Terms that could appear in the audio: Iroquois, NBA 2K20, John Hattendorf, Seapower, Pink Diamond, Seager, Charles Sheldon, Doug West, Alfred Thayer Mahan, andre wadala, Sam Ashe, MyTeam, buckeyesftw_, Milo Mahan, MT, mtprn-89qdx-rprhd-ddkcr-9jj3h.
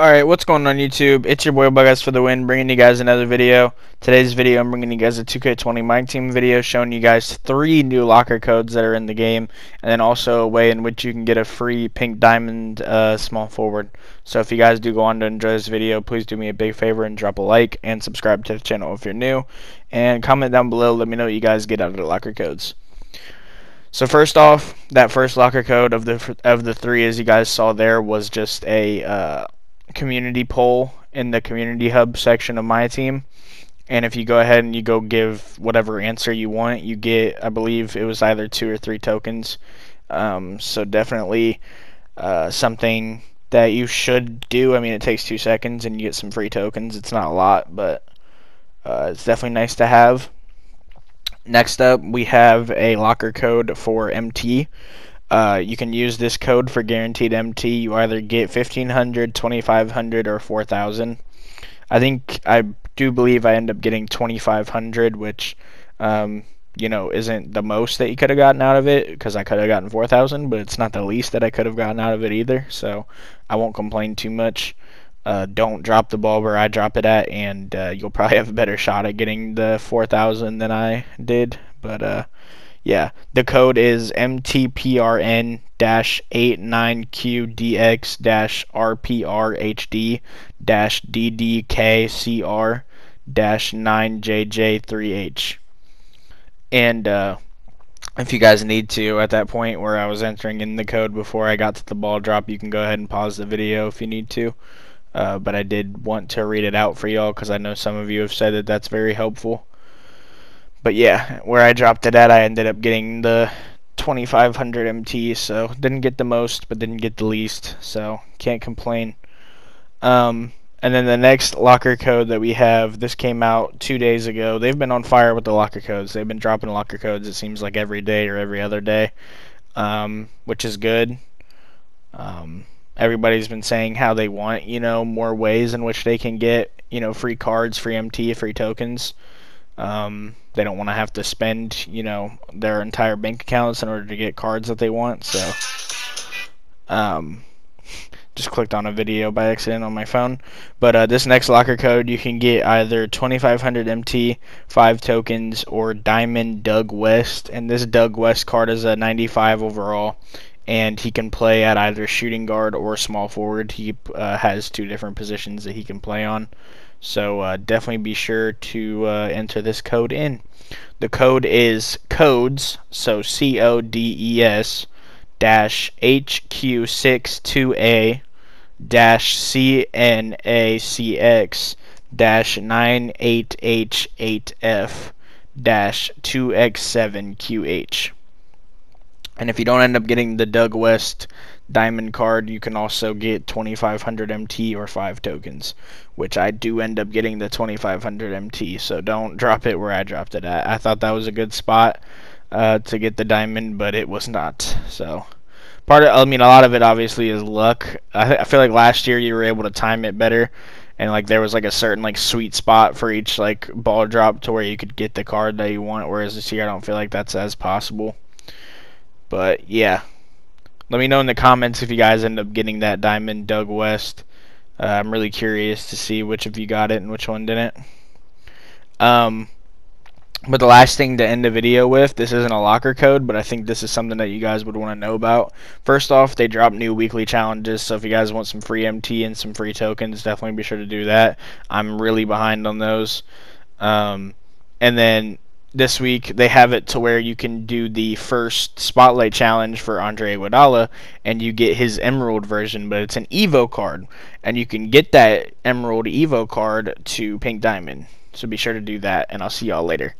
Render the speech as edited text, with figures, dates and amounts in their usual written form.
Alright, what's going on YouTube? It's your boy Buckeyes for the win, bringing you guys another video. Today's video, I'm bringing you guys a 2K20 MyTeam video, showing you guys 3 new locker codes that are in the game, and then also a way in which you can get a free pink diamond small forward. So if you guys do go on to enjoy this video, please do me a big favor and drop a like, and subscribe to the channel if you're new, and comment down below, let me know what you guys get out of the locker codes. So first off, that first locker code of the 3, as you guys saw there, was just a community poll in the community hub section of MyTeam, and if you go ahead and you go give whatever answer you want, you get, I believe it was either 2 or 3 tokens. So definitely something that you should do. I mean, it takes 2 seconds and you get some free tokens. It's not a lot, but it's definitely nice to have. Next up, we have a locker code for MT. You can use this code for guaranteed MT. You either get 1,500, 2,500, or 4,000. I do believe I end up getting 2,500, which you know, isn't the most that you could have gotten out of it, because I could have gotten 4,000, but it's not the least that I could have gotten out of it either. So I won't complain too much. Don't drop the ball where I drop it at, and you'll probably have a better shot at getting the 4,000 than I did. But yeah, the code is mtprn-89qdx-rprhd-ddkcr-9jj3h. And if you guys need to, at that point where I was entering in the code before I got to the ball drop, you can go ahead and pause the video if you need to. But I did want to read it out for y'all, because I know some of you have said that that's very helpful. But yeah, where I dropped it at, I ended up getting the 2,500 MT, so didn't get the most, but didn't get the least, so can't complain. And then the next locker code that we have, this came out 2 days ago. They've been on fire with the locker codes. They've been dropping locker codes, it seems like, every day or every other day, which is good. Everybody's been saying how they want, you know, more ways in which they can get, you know, free cards, free MT, free tokens. They don't want to have to spend, you know, their entire bank accounts in order to get cards that they want. So just clicked on a video by accident on my phone, but this next locker code, you can get either 2,500 MT, 5 tokens, or diamond Doug West. And this Doug West card is a 95 overall, and he can play at either shooting guard or small forward. He has 2 different positions that he can play on. So definitely be sure to enter this code in. The code is codes, so CODES HQ62A-CNACX-98H8F-2X7QH. And if you don't end up getting the Doug West diamond card, you can also get 2,500 MT or 5 tokens, which I do end up getting the 2,500 MT, so don't drop it where I dropped it at. I thought that was a good spot to get the diamond, but it was not. So part of, I mean, a lot of it obviously is luck. I feel like last year you were able to time it better, and like there was like a certain like sweet spot for each like ball drop to where you could get the card that you want, whereas this year I don't feel like that's as possible. But yeah, let me know in the comments if you guys end up getting that diamond Doug West. I'm really curious to see which of you got it and which one didn't. But the last thing to end the video with, this isn't a locker code, but I think this is something that you guys would want to know about. First off, they drop new weekly challenges, so if you guys want some free MT and some free tokens, definitely be sure to do that. I'm really behind on those. And then this week they have it to where you can do the first spotlight challenge for Andre Wadala, and you get his emerald version, but it's an Evo card, and you can get that emerald Evo card to pink diamond. So be sure to do that, and I'll see y'all later.